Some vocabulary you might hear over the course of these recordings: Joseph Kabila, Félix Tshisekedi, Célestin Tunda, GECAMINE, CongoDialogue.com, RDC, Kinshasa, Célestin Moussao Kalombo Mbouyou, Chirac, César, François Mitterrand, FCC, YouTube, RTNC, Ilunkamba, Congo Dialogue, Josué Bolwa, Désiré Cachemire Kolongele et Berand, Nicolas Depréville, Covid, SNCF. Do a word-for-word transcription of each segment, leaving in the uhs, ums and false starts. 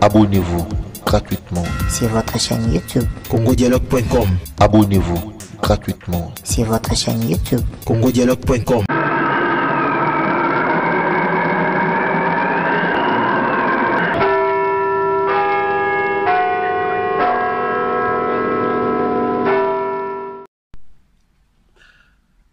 Abonnez-vous gratuitement sur votre chaîne YouTube Congo Dialogue point com. Abonnez-vous gratuitement sur votre chaîne YouTube Congo Dialogue point com.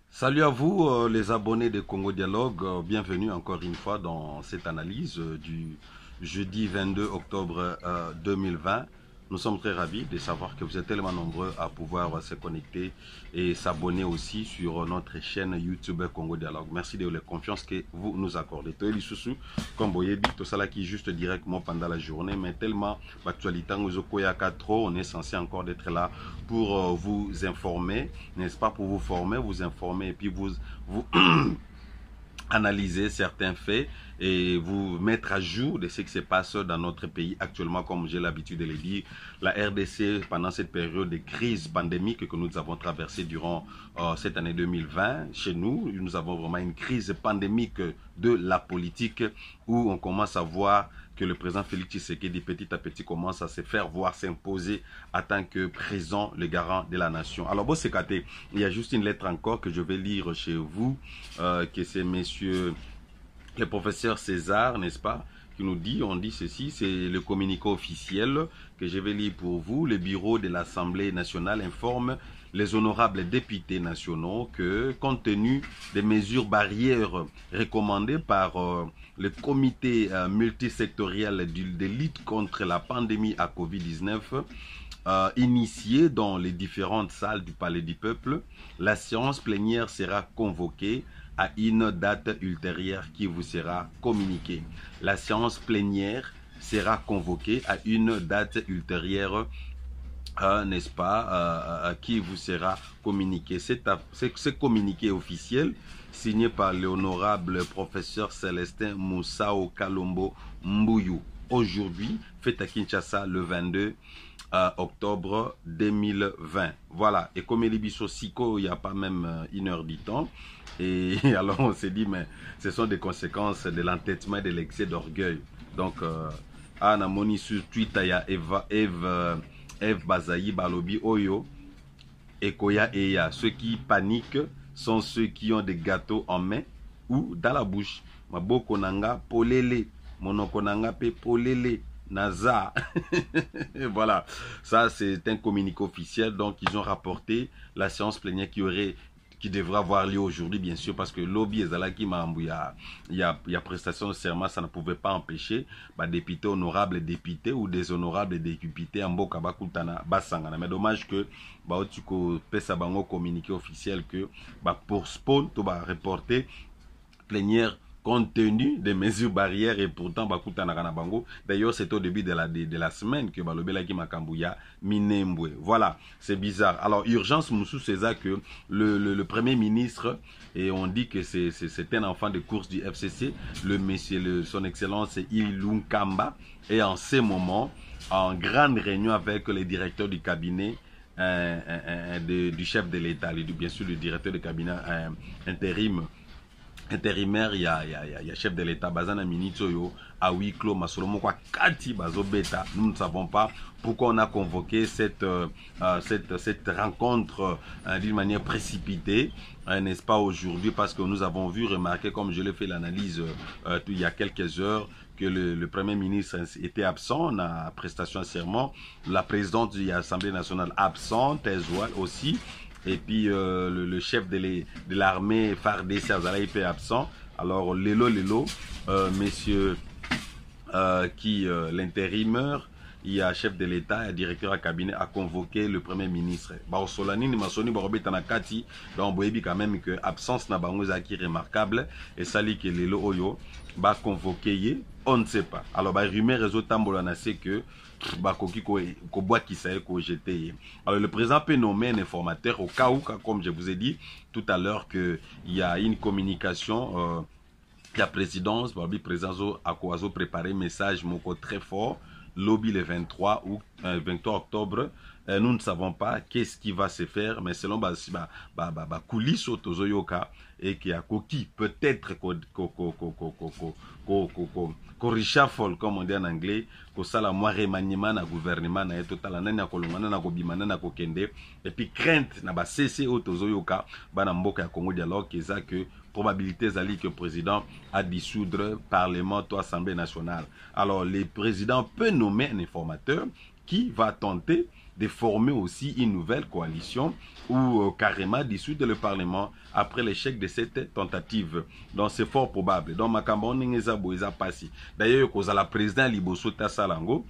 Salut à vous euh, les abonnés de Congo Dialogue, euh, bienvenue encore une fois dans cette analyse euh, du jeudi vingt-deux octobre euh, deux mille vingt. Nous sommes très ravis de savoir que vous êtes tellement nombreux à pouvoir euh, se connecter et s'abonner aussi sur euh, notre chaîne YouTube Congo Dialogue. Merci de la confiance que vous nous accordez. Toi Elisoussou, comme vous voyez, tout ça là qui est juste directement pendant la journée, mais tellement l'actualité, on est censé encore être là pour euh, vous informer, n'est-ce pas, pour vous former, vous informer et puis vous, vous analyser certains faits et vous mettre à jour de ce qui se passe dans notre pays actuellement, comme j'ai l'habitude de le dire. La R D C, pendant cette période de crise pandémique que nous avons traversée durant euh, cette année deux mille vingt, chez nous, nous avons vraiment une crise pandémique de la politique où on commence à voir que le président Félix Tshisekedi petit à petit commence à se faire voir, s'imposer en tant que président, le garant de la nation. Alors, bon, c'est caté. Il y a juste une lettre encore que je vais lire chez vous, euh, que c'est messieurs le professeur César, n'est-ce pas, qui nous dit, on dit ceci, c'est le communiqué officiel que je vais lire pour vous. Le bureau de l'Assemblée nationale informe les honorables députés nationaux que, compte tenu des mesures barrières recommandées par euh, le comité euh, multisectoriel de, de lutte contre la pandémie à Covid dix-neuf, euh, initiée dans les différentes salles du Palais du Peuple, la séance plénière sera convoquée à une date ultérieure qui vous sera communiquée. La séance plénière sera convoquée à une date ultérieure Euh, n'est-ce pas, euh, euh, qui vous sera communiqué. Ce communiqué officiel, signé par l'honorable professeur Célestin Moussao Kalombo Mbouyou, aujourd'hui, fait à Kinshasa le vingt-deux octobre deux mille vingt. Voilà, et comme il il n'y a pas même une heure du temps, et alors on s'est dit, mais ce sont des conséquences de l'entêtement et de l'excès d'orgueil. Donc, Anna Moni sur Twitter, il y a Eva... Eva F. Bazaï, Balobi, Oyo, Ekoya, Eya. Ceux qui paniquent sont ceux qui ont des gâteaux en main ou dans la bouche. Mabo Konanga, Polele, Monokonanga, Pe, Polele, Naza. Voilà, ça c'est un communiqué officiel. Donc ils ont rapporté la séance plénière qui aurait... qui devra avoir lieu aujourd'hui, bien sûr, parce que lobby Ezalaki Mambouya, il y a, il y a prestation de serment, ça ne pouvait pas empêcher bah, député honorable, député ou déshonorable député Ambo Kabakutana Basangana. Mais dommage que bah tu pesa bango communiqué officiel que bah pour spawn tu vas reporter plénière compte tenu des mesures barrières et pourtant Bakutana Kanabango. D'ailleurs, c'est au début de la, de, de la semaine que Balobelaki Makambuya Minembwe. Voilà, c'est bizarre. Alors, urgence Moussou César que le, le, le Premier ministre, et on dit que c'est un enfant de course du F C C, le monsieur, le, son excellence Ilunkamba, est en ce moment en grande réunion avec les directeurs du cabinet euh, euh, de, du chef de l'État, bien sûr le directeur du cabinet euh, intérim. Intérimaire, il y a, il y a, il y a chef de l'État, Bazana Minitsoyo, Awi Klo, Masolomo, Kwa Kati, Bazo Beta. Nous ne savons pas pourquoi on a convoqué cette, euh, cette, cette rencontre euh, d'une manière précipitée, euh, n'est-ce pas, aujourd'hui, parce que nous avons vu, remarqué, comme je l'ai fait l'analyse euh, il y a quelques heures, que le, le Premier ministre était absent, on a prestation de serment, la présidente de l'Assemblée nationale absente, Ezoual aussi. Et puis euh, le, le chef de l'armée Fardessé Azalaïpe est absent. Alors Lelo Lelo, euh, messieurs euh, qui euh, l'intérimeur, il y a chef de l'État, directeur à cabinet, a convoqué le Premier ministre. Bah Solani ni Masoni Borobe Tanakati, donc Boebi quand même que absence n'a pas remarquable et sali que Lelo Oyo bah convoqué, on ne sait pas. Alors bah rumeur réseau Tambolana c'est que alors le président peut nommer un informateur au cas où, comme je vous ai dit tout à l'heure, qu'il y a une communication euh, de la présidence, le président a préparé un message très fort, lobby le vingt-trois octobre. Nous ne savons pas qu'est-ce qui va se faire, mais selon coulisses Tozoyoka et qui a coquille peut-être ko reshuffle comme on dit en anglais, ko sala moi remaniement na gouvernement na total nani na kolongana na ko bimana na ko kende et puis crainte na ba cc otozoyoka bana mboka ya Congo Dialogue eza que probabilité zali que président a dissoudre parlement to assemblée nationale. Alors le président peut nommer un informateur qui va tenter de former aussi une nouvelle coalition ou euh, carrément dissoudre le Parlement après l'échec de cette tentative. Donc c'est fort probable. Donc Makambo n'engeza boiza passi. D'ailleurs, cause à la présidente Liboso Tassalango,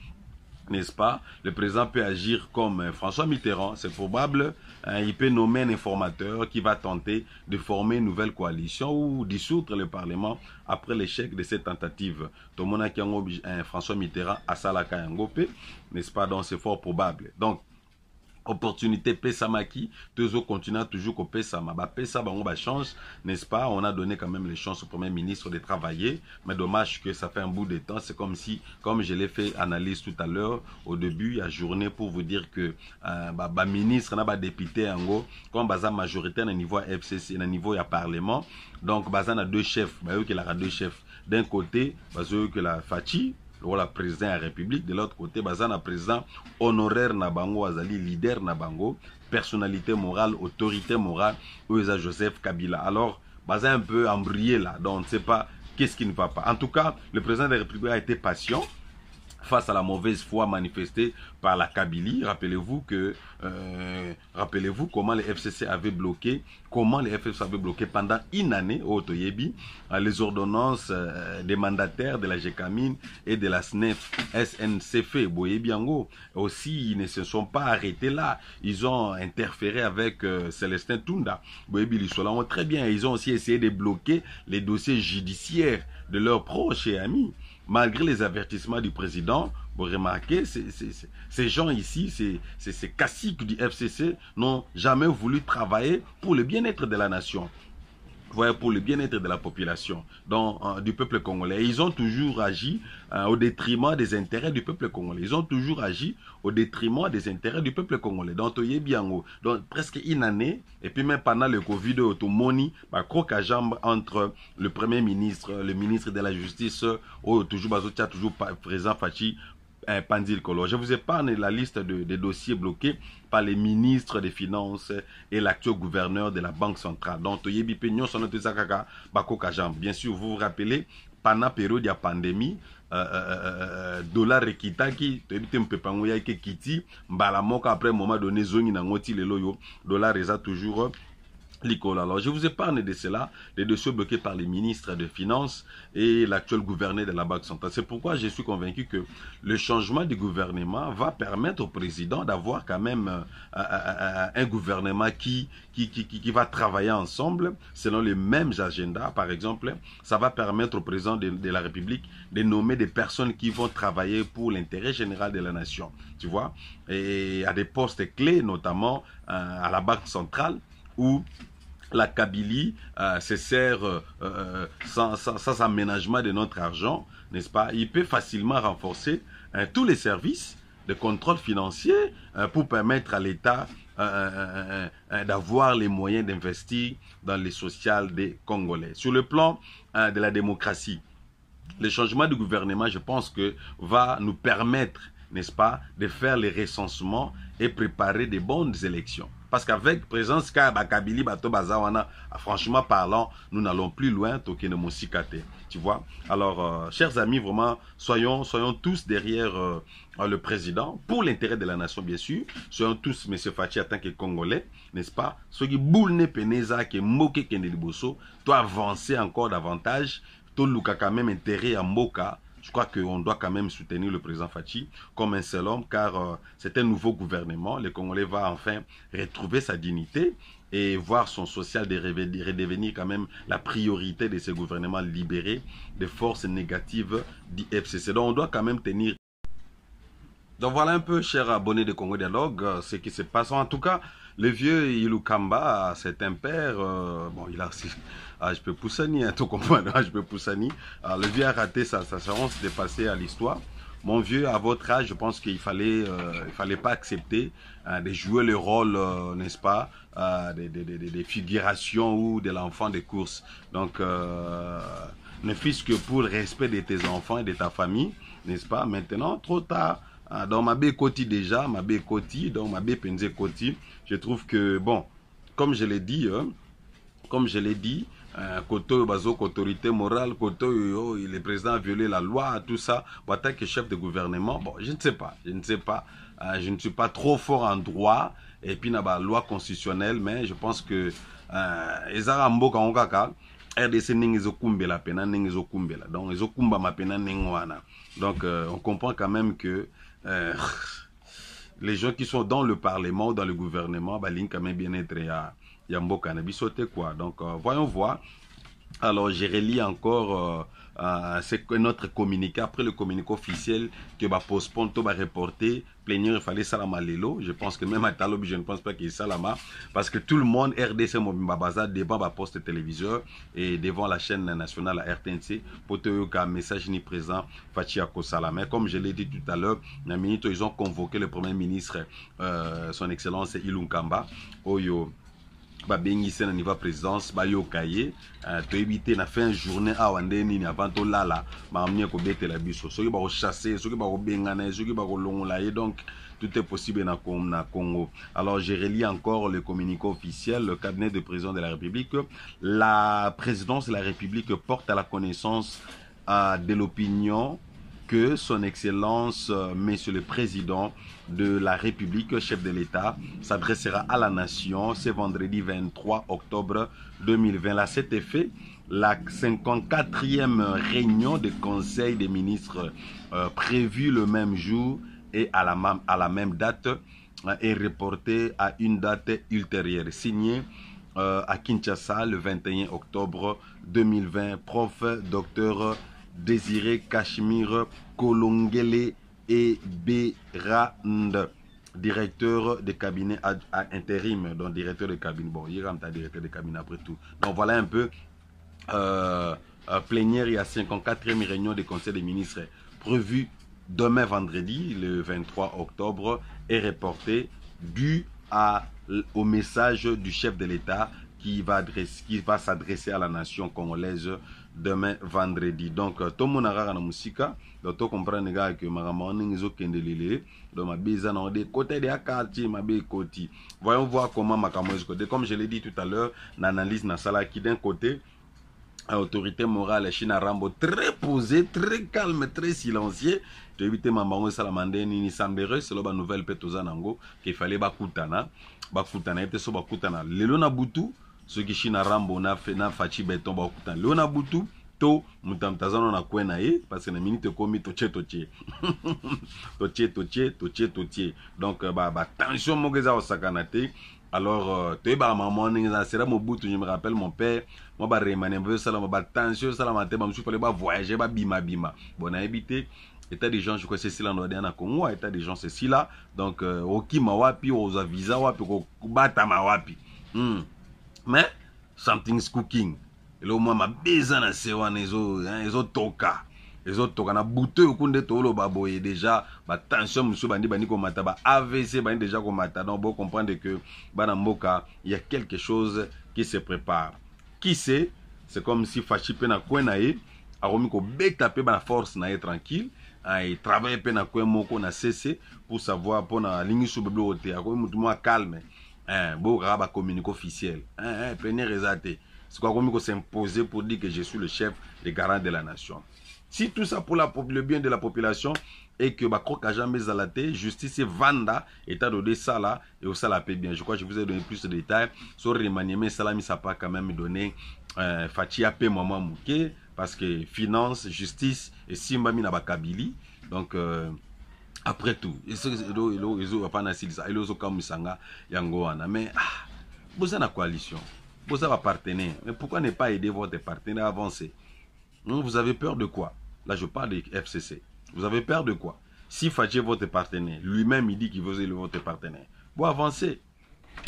n'est-ce pas? Le président peut agir comme euh, François Mitterrand, c'est probable. Hein, il peut nommer un informateur qui va tenter de former une nouvelle coalition ou dissoudre le Parlement après l'échec de cette tentative. Tout le monde a François Mitterrand à Salaka Yangope, n'est-ce pas? Donc c'est fort probable. Donc, opportunité Pesamaki, tous au continent, toujours au Pesama. Bah, Pesama, on va changer, n'est-ce pas? On a donné quand même les chances au Premier ministre de travailler, mais dommage que ça fait un bout de temps. C'est comme si, comme je l'ai fait analyse tout à l'heure, au début, à journée, pour vous dire que, euh, bah, bah, ministre, bah, député, en gros, comme Baza majoritaire, à niveau F C C, à niveau, il y a Parlement. Donc, Baza a deux chefs, bah, eux, qu'il a deux chefs. D'un côté, bah, eux, que la Fachi, la président de la République, de l'autre côté, bazana président honoraire Nabango, Azali leader Nabango, personnalité morale, autorité morale, Oza Joseph Kabila. Alors, bazan un peu embrouillé là, donc on ne sait pas qu'est-ce qui ne va pas. En tout cas, le président de la République a été patient face à la mauvaise foi manifestée par la Kabylie. Rappelez-vous que, euh, rappelez-vous comment les F C C avaient bloqué, comment les F F C avaient bloqué pendant une année au Toyebi les ordonnances euh, des mandataires de la GECAMINE et de la S N F Sncf. Boyebiango aussi, ils ne se sont pas arrêtés là. Ils ont interféré avec euh, Célestin Tunda. Boyebi Lissola très bien. Ils ont aussi essayé de bloquer les dossiers judiciaires de leurs proches et amis. Malgré les avertissements du président, vous remarquez, ces, ces, ces gens ici, ces, ces, ces caciques du F C C n'ont jamais voulu travailler pour le bien-être de la nation, pour le bien-être de la population, donc, euh, du peuple congolais. Ils ont toujours agi euh, au détriment des intérêts du peuple congolais. Ils ont toujours agi au détriment des intérêts du peuple congolais. Donc, Toye Biango, donc presque une année, et puis même pendant le Covid, Otomoni, bah, croque à jambe entre le Premier ministre, le ministre de la Justice, oh, toujours Bazotia, toujours présent Fachi, un Pandil Kolo. Je vous épargne la liste de, des dossiers bloqués par les ministres des Finances et l'actuel gouverneur de la Banque centrale. Donc, Toyebi Pignon, Sonotisakaka, Bako Kajam. Bien sûr, vous vous rappelez, pendant la période de la pandémie, dollar rekitaki, Toyebi Mpepangoya ke kiti, Mbalamoka après un moment donné, Zongi Nangoti le loyo, dollar est toujours. Alors, je vous épargne de cela, les dossiers bloqués par les ministres des Finances et l'actuel gouverneur de la Banque centrale. C'est pourquoi je suis convaincu que le changement du gouvernement va permettre au président d'avoir quand même euh, euh, un gouvernement qui, qui, qui, qui va travailler ensemble selon les mêmes agendas. Par exemple, ça va permettre au président de, de la République de nommer des personnes qui vont travailler pour l'intérêt général de la nation, tu vois, et à des postes clés, notamment euh, à la Banque centrale, où la Kabylie euh, se sert euh, sans, sans, sans aménagement de notre argent, n'est-ce pas? Il peut facilement renforcer hein, tous les services de contrôle financier euh, pour permettre à l'État euh, euh, euh, d'avoir les moyens d'investir dans les sociales des Congolais. Sur le plan euh, de la démocratie, le changement du gouvernement, je pense que va nous permettre, n'est-ce pas, de faire les recensements et préparer des bonnes élections. Parce qu'avec présence Kabili, Bato Bazawana, franchement parlant, nous n'allons plus loin, Tokene Mosikate. Tu vois? Alors, euh, chers amis, vraiment, soyons, soyons tous derrière euh, le président, pour l'intérêt de la nation, bien sûr. Soyons tous, M. Fachi, en tant que Congolais, n'est-ce pas? Ceux qui boulne Peneza, qui moquent Kendeliboso, doivent avancer encore davantage. Tout le cas, quand même, intérêt à Moka. Je crois qu'on doit quand même soutenir le président Fachi comme un seul homme, car euh, c'est un nouveau gouvernement. Le Congolais va enfin retrouver sa dignité et voir son social de redevenir quand même la priorité de ce gouvernement libéré des forces négatives du F C C. Donc on doit quand même tenir. Donc voilà un peu, chers abonnés de Congo Dialogue, ce qui se passe. En tout cas, le vieux Ilunkamba, cet impair, euh, bon, il a... Ah, je peux pousser ni, hein, tout comprendre, ah, je peux pousser ni. Ah, le vieux a raté sa chance de passer à l'histoire. Mon vieux, à votre âge, je pense qu'il fallait, euh, il fallait pas accepter hein, de jouer le rôle, euh, n'est-ce pas, euh, des, des, des, des figurations ou de l'enfant des courses. Donc, euh, ne fût-ce que pour le respect de tes enfants et de ta famille, n'est-ce pas? Maintenant, trop tard. Dans ma Bécoti déjà, ma Bécoti, dans ma Bépenze Koti, je trouve que, bon, comme je l'ai dit, hein, comme je l'ai dit, Koto Bazo, autorité morale, Koto, le président a violé la loi, tout ça, en tant que chef de gouvernement, bon, je ne sais pas, je ne sais pas, euh, je ne suis pas trop fort en droit, et puis, il y a la loi constitutionnelle, mais je pense que, Ezara Mboka Ngaka, R D C n'engezokumbe la pena, n'engezokumbe la, donc, n'engezokumba ma pena, n'engewana. Donc, euh, on comprend quand même que, Euh, les gens qui sont dans le Parlement ou dans le gouvernement, bah, l'in quand même bien être à Yambo Cannabis, quoi. Donc, euh, voyons voir. Alors, j'ai relis encore euh, euh, c'est notre communiqué, après le communiqué officiel que va bah, postpone, va bah, reporter, plénière, il fallait Salama Lelo. Je pense que même à Talobi, je ne pense pas qu'il y ait Salama, parce que tout le monde, R D C, Mobimba Baza, débat à poste téléviseur et devant la chaîne nationale, la R T N C, pour te dire qu'un message ni présent, Fachiako Salama. Mais comme je l'ai dit tout à l'heure, ils ont convoqué le Premier ministre, euh, son Excellence Ilunkamba, Oyo. Babengise na niveau présidence ba yo kaye to éviter na fin journée a wandeni ni avant to lala ba amnie ko betela biso soki ba ko chasser soki ba ko bengana soki ba ko longola et donc tout est possible na Congo. Alors j'ai relis encore le communiqué officiel. Le cabinet de président de la République, la présidence de la République porte à la connaissance euh, de l'opinion que son excellence euh, monsieur le président de la République, chef de l'État, s'adressera à la nation ce vendredi vingt-trois octobre deux mille vingt. À cet effet, la cinquante-quatrième réunion des conseils des ministres euh, prévue le même jour et à la, à la même date euh, est reportée à une date ultérieure. Signé euh, à Kinshasa le vingt et un octobre deux mille vingt, prof docteur Désiré Cachemire Kolongele et Berand, directeur de cabinet à, à intérim, donc directeur de cabinet. Bon, il y a un directeur de cabinet après tout. Donc voilà un peu euh, plénière. Il y a cinquante-quatrième réunion des conseils des ministres prévue demain vendredi, le vingt-trois octobre, et reportée due à, au message du chef de l'État qui va adresse, qui va s'adresser à la nation congolaise demain vendredi. Donc tout le monde a la musique, donc tout comprend les gars que maman nous a kendelele donc ma bise en des côtés des quartiers ma bise côté. Voyons voir comment ma camoise côté. Comme je l'ai dit tout à l'heure, l'analyse na sala qui d'un côté autorité morale Chine Rambo très posé, très calme, très silencieux. J'ai évité maman salamande ni sambere c'est la nouvelle petozanango qu'il fallait bakutana bakutana et so bakutana lelo na butu. Ce qui China Rambo na fait na fachi beton ba kutan Leona Butu to mutamtazano na kwena e parce que na minute komi to che to che to che to che to che to che donc ba ba tension mogeza osakanate. Alors te ba maman ngiza sera Mobutu, je me rappelle mon père moi ba remane ba salama ba tension salama te ba msu pale ba voyager ba bima bima bon na habité état des gens je crois c'est cela dans le Congo état des gens c'est cela donc okima wapi oza visa wapi ko bata ma wapi. Mais, something's cooking. Et là, moi, ma bise, c'est un ezo, ezo toka. Ezo toka. Na boute, ou kounde tolo, baboye. Déjà, bah, tension, monsieur, bandi, bandi, komata, bah, A V C, bandi, déjà, komata. Donc, bon, comprendre que, bah, dans Moka, il y a quelque chose qui se prépare. Qui sait, c'est comme si Fachi Pena Kwenae, a remis qu'on bétape, bah, la force, nae tranquille. Il travaille, Pena Kwen, Moko, na cessé, pour savoir, pour la ligne sous bébé, au thé, à quoi, moi, calme. Un beau rabat communiqué officiel, un premier résultat. C'est quoi qu'on s'imposer pour dire que je suis le chef, le garant de la nation. Si tout ça pour la, le bien de la population et que bah croque à jamais zalaté, justice et vanda, état de ça là et au ça la paix bien. Je crois que je vous ai donné plus de détails sur remaniement. Ça là, mais ça pas quand même donné euh, Fatia paix maman mouké parce que finance, justice et Simba mina bakabili. Donc euh, après tout, ils ont pas naissé ça, ils ont comme Sanga, Yangoana. Mais vous êtes la coalition, vous êtes partenaire. Mais pourquoi ne pas aider votre partenaire à avancer? Vous avez peur de quoi? Là, je parle des F C C. Vous avez peur de quoi? Si Fadjé votre partenaire, lui-même il dit qu'il veut votre partenaire, vous avancez.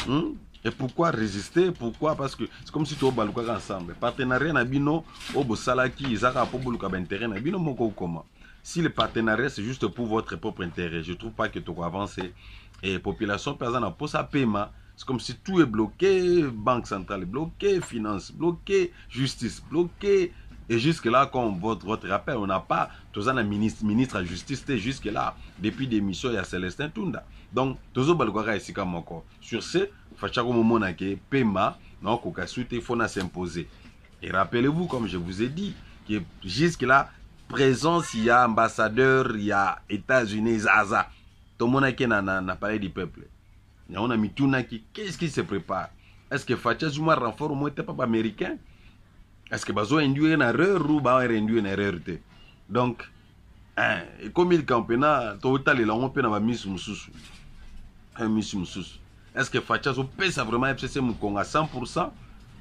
Hum? Et pourquoi résister? Pourquoi? Parce que c'est comme si tu as ensemble. Partenariat n'a bino, au Bossalaki, ils ont un intérêt n'a bino moko comment? Si le partenariat c'est juste pour votre propre intérêt, je ne trouve pas que tu vas avancer. Et la population, par exemple, pour sa paiement, c'est comme si tout est bloqué, banque centrale est bloquée, finance bloquée, justice bloquée, Et jusque-là, comme votre, votre rappel, on n'a pas tout ça, le ministre, ministre de la Justice, c'était jusque-là, depuis l'émission, il y a Célestin Tunda. Donc, tout ça, c'est ici comme encore. Sur ce, il faut chaque moment que Pema, non, il faut s'imposer. Et rappelez-vous, comme je vous ai dit, que jusque-là, présence, il y a ambassadeur, il y a États-Unis, Zaza. Tout le monde a parlé du peuple. On a mis tout le qu'est-ce qui se prépare? Est-ce que Fatia Zuma renforce au moins le peuple américain? Est-ce que Bazo induit une erreur ou Bazo induit une erreur? Donc, hein, et comme il campena, total il a on peut n'avoir mis sous sous, mis sous sous. Est-ce que Fatia Zuma peut vraiment F C C Mukonga cent pour cent?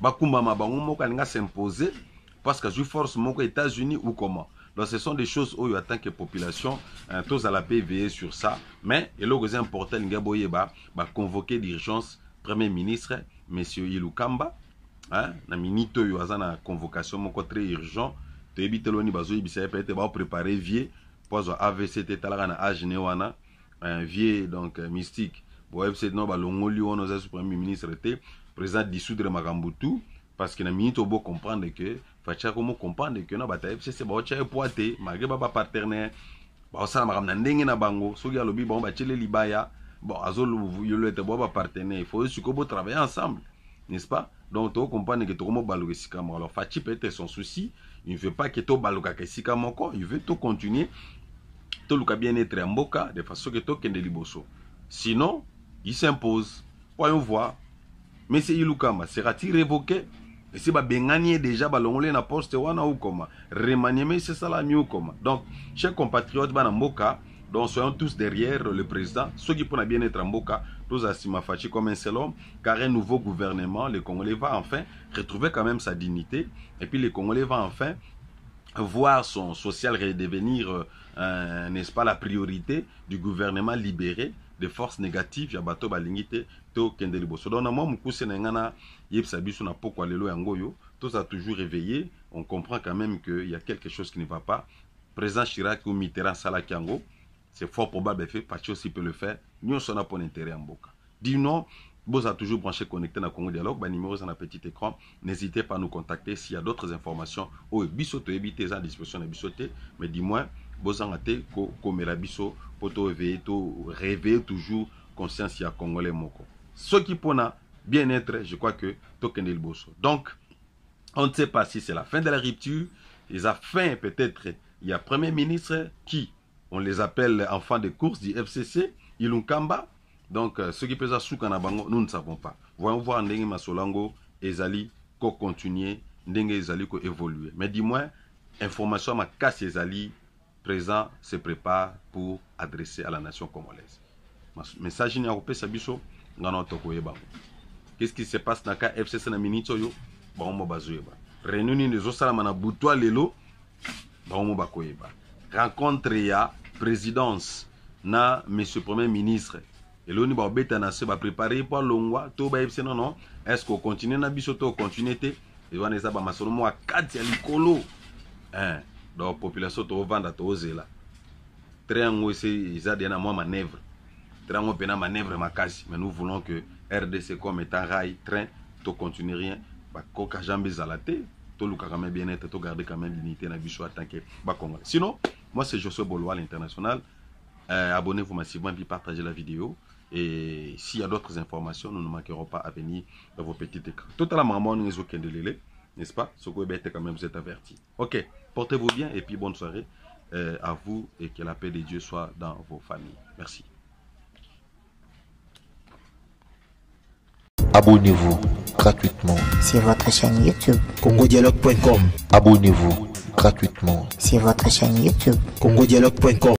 Bakumba mabango moka nga s'imposer parce que je force moka États-Unis ou comment? Donc ce sont des choses où il y a tant que population, hein, tous à la paix veiller sur ça. Mais et le c'est important, il y a convoqué d'urgence Premier ministre, M. Ilunkamba. Hein, na minute yo azana convocation moko très urgent te bitelo ni bazo ibisa peut-être ba préparer vie pozo A V C te talaka na ajne wana un vie donc mystique bo F C no ba longoli wono za premier ministre te président dissoudre makambutu parce que na minute bo comprendre que facha komo comprendre que na ba ta F C C ba ocha poate malgré ba partenaire ba osala makam na ndenge na bango soki alobi ba ba chele libaya bon azolo yolo te ba partenaire il faut suko bo travailler ensemble, n'est-ce pas? Donc, tu comprends que tout le monde est. Alors, Fachi peut être son souci. Il ne veut pas que tout le monde soit encore. Il veut tout continuer. Tout le monde bien être en boca de façon que tout le monde est libre. Sinon, il s'impose. Voyons voir. Mais c'est Ilunkamba. Sera-t-il révoqué? Et si il a déjà balongé na poste, wana ou comment? Remaniement, c'est ça la mieux comment? Donc, chers compatriotes, ban en boca. Donc, soyons tous derrière le président. Ceux qui pourraient bien être en boca. Tous Assima Fachi comme un seul homme, car un nouveau gouvernement, le Congolais va enfin retrouver quand même sa dignité, et puis le Congolais va enfin voir son social redevenir, euh, n'est-ce pas, la priorité du gouvernement libéré des forces négatives, Yabato Balingité, To Kendeliboso. Donc, moi, Moukousse Nengana, Yepsabisuna Pokwalelo Yangoyo, tous a toujours réveillé, on comprend quand même qu'il y a quelque chose qui ne va pas. Président Chirac ou Mitterrand Salakiango, c'est fort probable que Pacho aussi peut le faire. Nous sommes pour l'intérêt en Boka. Dis non, vous avez toujours branché, connecté dans le Congo Dialogue. Le numéro est dans le petit écran. N'hésitez pas à nous contacter s'il y a d'autres informations. Ou bisoto évitez à disposition de bisoté. Mais dis-moi, vous avez été comme la biso pour réveiller toujours conscience à Congolais Moko. Ce qui pour nous, bien-être, je crois que Tokende le Bosso. Donc, on ne sait pas si c'est la fin de la rupture. Ils ont faim peut-être. Il y a Premier ministre qui, on les appelle enfants de course du F C C, Ilunkamba. Donc, euh, ce qui peut être nous ne savons pas. Voyons voir Ndenge Masolango, Ezali, qu'on continue, Ndenge Ezali, qu'on évolue. Mais dis-moi, information ma casse Ezali, présent se prépare pour adresser à la nation congolaise. Message n'y a pas Sabiso, non, non, Tokoyeba. Qu'est-ce qui se passe dans le cas F C C na Minitoyo? Bon, on va Bazoueba. Réunion des Osalamana Boutoua Lelo, bon, on va Koyeba. Rencontre ya présidence na monsieur premier ministre et l'oni ba beta na se ba préparer pour longwa to ba non non est-ce qu'on continue na bisoto continuité et wana eza ba masolo mo quatre ya likolo hein donc population to vanda to ozela triangle c'est ça dena mo manœuvre triangle pena manœuvre makasi mais nous voulons que R D C comme étant rail train to continue rien ba koka jambe zalaté to luka quand même bien-être to garder quand même l'unité na biso attaquer ba Congolais. Sinon moi, c'est Josué Bolwa, l'international. Euh, Abonnez-vous massivement, puis partagez la vidéo. Et s'il y a d'autres informations, nous ne manquerons pas à venir dans vos petits écrans. Tout à la maman, nous sommes Kendelele, n'est-ce pas? Ce que vous êtes quand même, vous êtes avertis. Ok, portez-vous bien et puis bonne soirée euh, à vous et que la paix de Dieu soit dans vos familles. Merci. Abonnez-vous gratuitement sur votre chaîne YouTube Congo Dialogue point com. Abonnez-vous gratuitement sur votre chaîne YouTube Congo Dialogue point com.